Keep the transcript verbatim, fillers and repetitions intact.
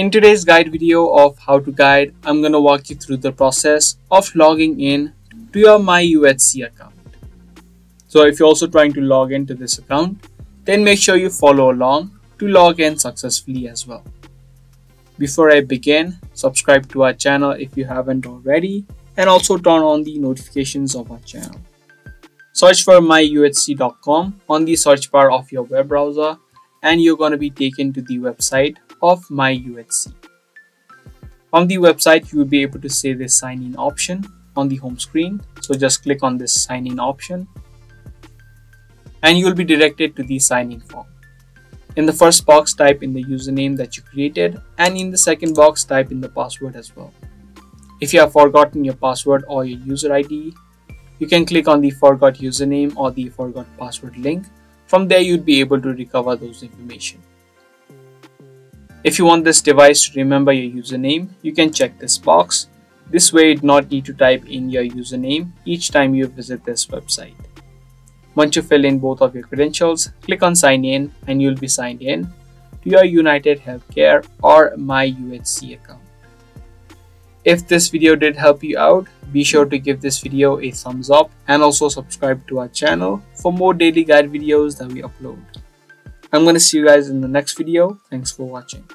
In today's guide video of How to Guide, I'm going to walk you through the process of logging in to your My U H C account. So if you're also trying to log into this account, then make sure you follow along to log in successfully as well. Before I begin, subscribe to our channel if you haven't already and also turn on the notifications of our channel. Search for my U H C dot com on the search bar of your web browser and you're going to be taken to the website of My U H C. On the website, you will be able to see this sign in option on the home screen. So just click on this sign in option and you will be directed to the sign in form. In the first box, type in the username that you created and in the second box, type in the password as well. If you have forgotten your password or your user I D, you can click on the forgot username or the forgot password link. From there, you'd be able to recover those information. If you want this device to remember your username, you can check this box. This way, you do not need to type in your username each time you visit this website. Once you fill in both of your credentials, click on sign in and you'll be signed in to your UnitedHealthcare or My U H C account. If this video did help you out, be sure to give this video a thumbs up and also subscribe to our channel for more daily guide videos that we upload. I'm going to see you guys in the next video. Thanks for watching.